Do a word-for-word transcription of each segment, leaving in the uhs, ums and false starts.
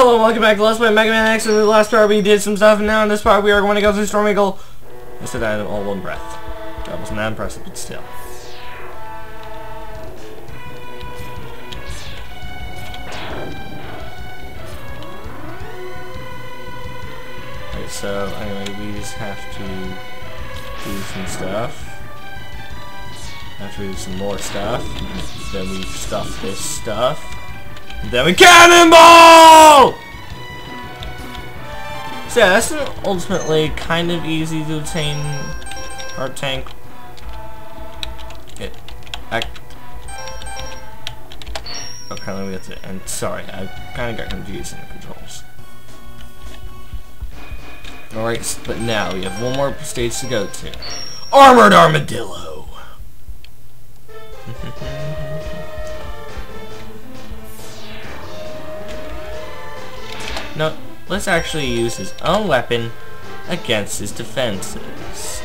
Hello and welcome back to Let's Play Mega Man X. In the last part we did some stuff, and now in this part we are going to go through Storm Eagle. I said that in all one breath. That was not impressive, but still. Alright, so anyway, we just have to do some stuff. After we do some more stuff, then we stuff this stuff. Then we cannonball! So yeah, that's ultimately kind of easy to obtain our tank. It act apparently we have to end. Sorry, I kinda got confused in the controls. Alright, but now we have one more stage to go to. Armored Armadillo! No, let's actually use his own weapon against his defenses.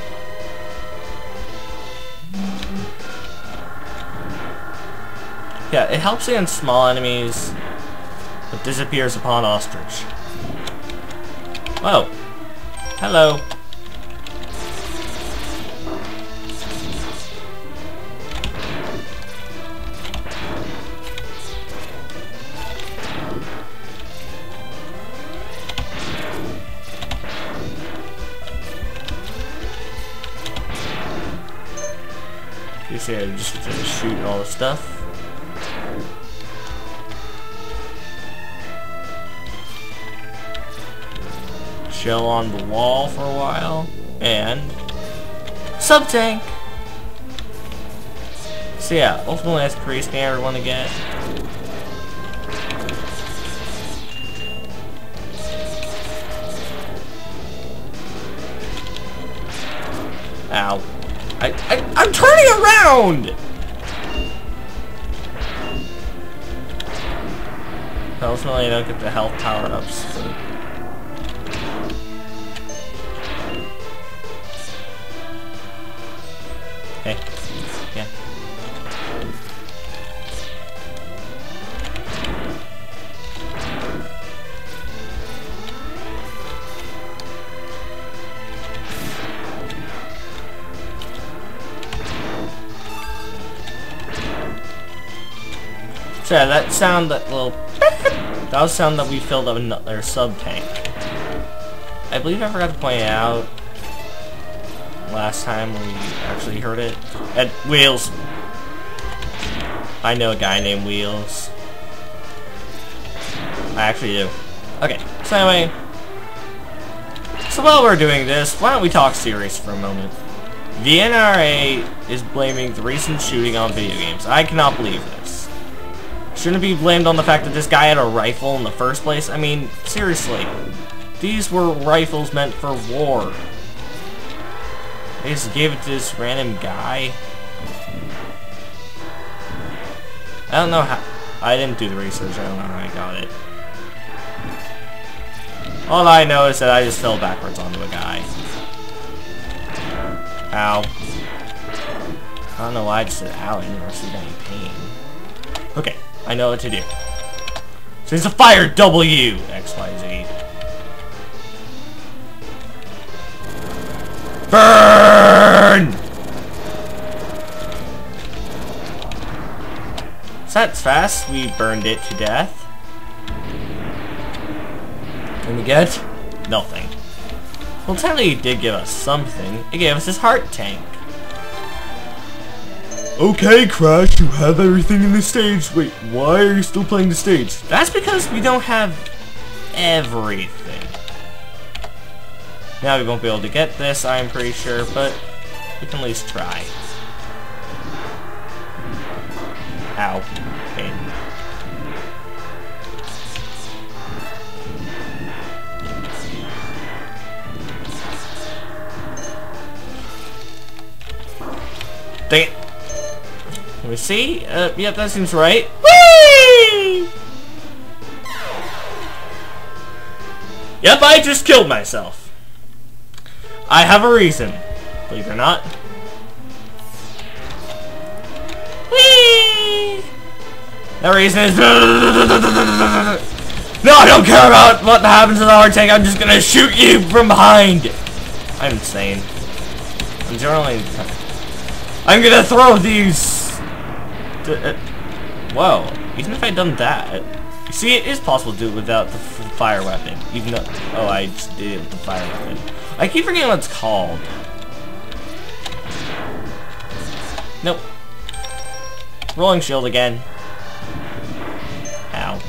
Yeah, it helps against small enemies, but disappears upon ostrich. Whoa. Hello. Yeah, just, just shoot all the stuff. Shell on the wall for a while. And sub tank! So yeah, ultimately that's a pretty standard one to get. Ow. I, I, I'm turning around! Ultimately, I don't get the health power-ups. So. Hey. So yeah, that sound, that little, that was sound that we filled up another sub tank. I believe I forgot to point it out last time when we actually heard it. At Wheels. I know a guy named Wheels. I actually do. Okay, so anyway. So while we're doing this, why don't we talk serious for a moment? The N R A is blaming the recent shooting on video games. I cannot believe this. Shouldn't be blamed on the fact that this guy had a rifle in the first place. I mean, seriously. These were rifles meant for war. They just gave it to this random guy. I don't know how... I didn't do the research. I don't know how I got it. All I know is that I just fell backwards onto a guy. Ow. I don't know why I just said ow. I never received any pain. Okay. I know what to do. So it's a fire W! X Y Z. Burn! So that's fast. We burned it to death. And we get nothing. Well, technically it did give us something. It gave us his heart tank. Okay, Crash, you have everything in the stage. Wait, why are you still playing the stage? That's because we don't have everything. Now we won't be able to get this, I'm pretty sure, but we can at least try. Ow. Pain. Dang it. Let me see. Uh, yep, that seems right. Whee! Yep, I just killed myself. I have a reason. Believe it or not. Whee! That reason is... No, I don't care about what happens in the hard take. I'm just gonna shoot you from behind. I'm insane. I'm generally... I'm gonna throw these... Whoa. Even if I'd done that... See, it is possible to do it without the f fire weapon. Even though... Oh, I just did it with the fire weapon. I keep forgetting what it's called. Nope. Rolling shield again. Ow.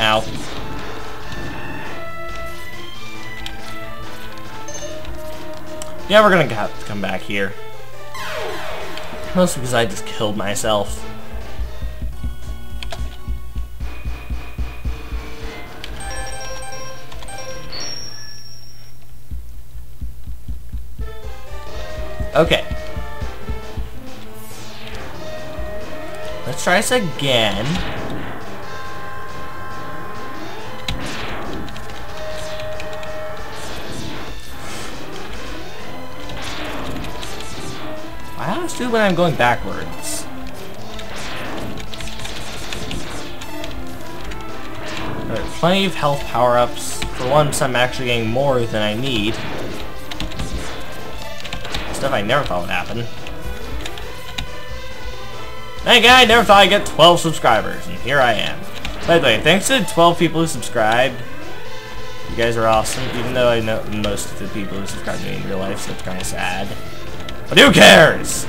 Ow. Yeah, we're gonna have to come back here. Mostly because I just killed myself. Okay. Let's try this again. I always do when I'm going backwards. There are plenty of health power-ups. For once, I'm actually getting more than I need. Stuff I never thought would happen. Hey guy, I never thought I'd get twelve subscribers, and here I am. By the way, thanks to the twelve people who subscribed. You guys are awesome, even though I know most of the people who subscribe to me in real life, so it's kind of sad. But who cares?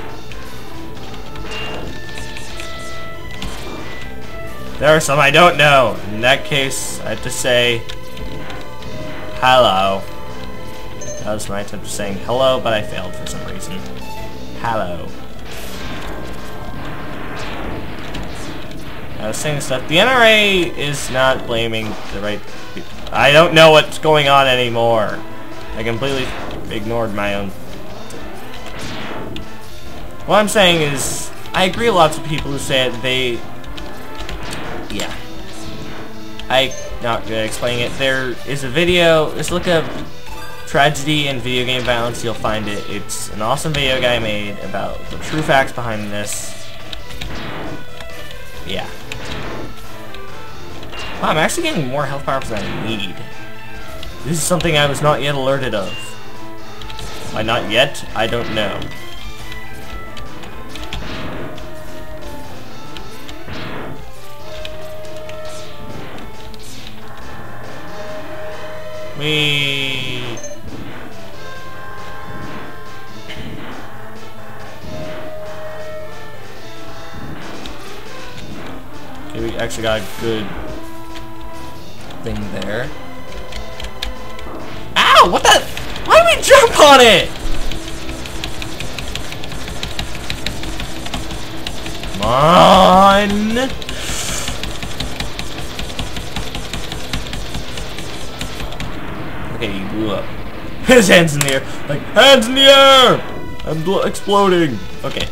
There are some I don't know. In that case, I have to say... hello. That was my attempt at saying hello, but I failed for some reason. Hello. I was saying stuff. The N R A is not blaming the right people. I don't know what's going on anymore. I completely ignored my own... What I'm saying is, I agree with lots of people who say that they... Yeah. I'm not good at explaining it. There is a video. Just look up... Tragedy and Video Game Violence, you'll find it. It's an awesome video guy made about the true facts behind this. Yeah. Wow, I'm actually getting more health power-ups than I need. This is something I was not yet alerted of. Why not yet? I don't know. We... We actually got a good thing there. Ow! What the? Why did we jump on it? Come on! Okay, he blew up. His hands in the air. Like, hands in the air! I'm bl exploding. Okay.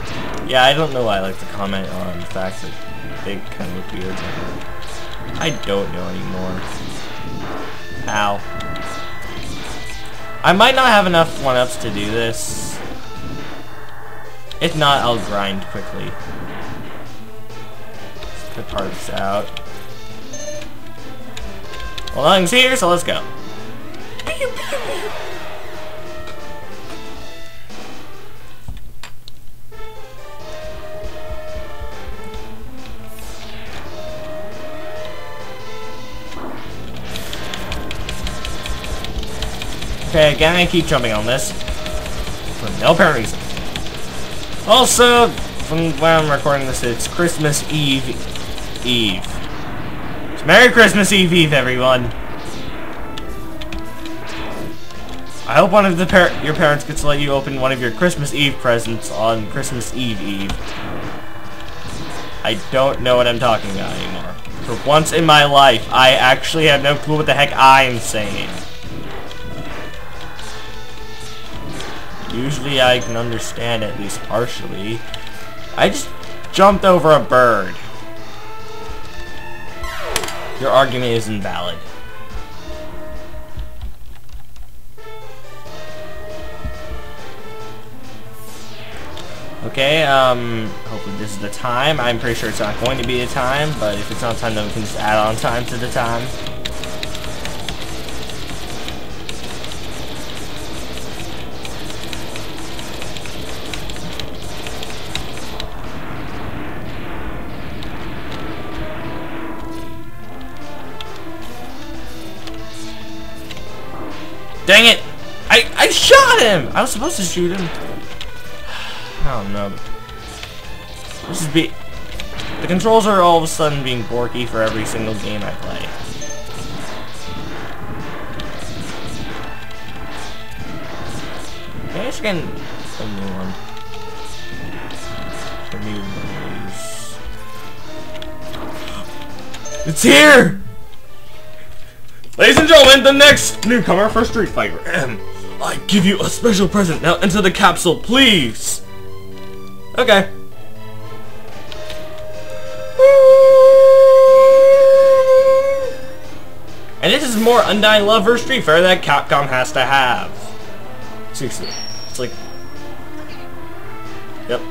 Yeah, I don't know why I like to comment on the fact that they kind of look weird. I don't know anymore. Ow. I might not have enough one-ups to do this. If not, I'll grind quickly. Let's get parts out. Well, nothing's here, so let's go. Okay, again, I keep jumping on this for no apparent reason. Also, from when I'm recording this, it's Christmas Eve Eve. So Merry Christmas Eve Eve, everyone. I hope one of the par your parents gets to let you open one of your Christmas Eve presents on Christmas Eve Eve. I don't know what I'm talking about anymore. For once in my life, I actually have no clue what the heck I am saying. Usually I can understand at least partially. I just jumped over a bird. Your argument is invalid. Okay, um, hopefully this is the time. I'm pretty sure it's not going to be a time, but if it's not time, then we can just add on time to the time. Dang it! I, I shot him! I was supposed to shoot him. I don't know. This is be the controls are all of a sudden being borky for every single game I play. Maybe I should get a new one. A new one. It's here! Ladies and gentlemen, the next newcomer for Street Fighter M. I give you a special present. Now enter the capsule, please. Okay. And this is more undying love for Street Fighter that Capcom has to have. Seriously, it's like, yep,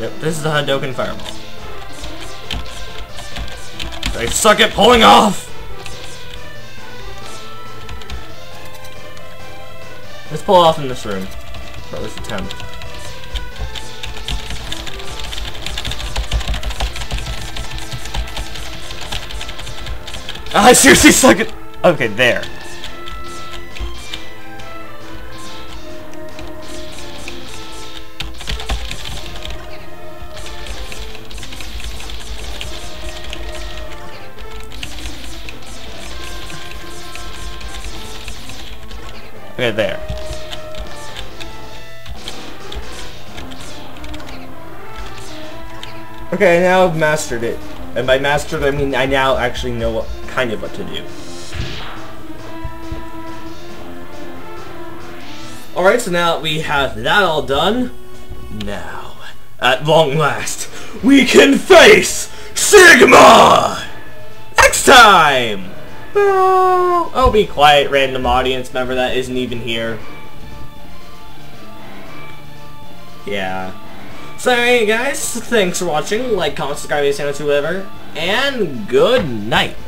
yep. This is the Hadouken Fireball. I suck at pulling off! Let's pull off in this room. Or at least attempt. I seriously suck at- Okay, there. Okay, there. Okay, I now have mastered it. And by mastered, I mean I now actually know what kind of what to do. Alright, so now that we have that all done, now, at long last, we can face Sigma! Next time! Oh, be quiet, random audience member that isn't even here. Yeah. So anyway, guys, thanks for watching. Like, comment, subscribe to the channel, whatever, and good night.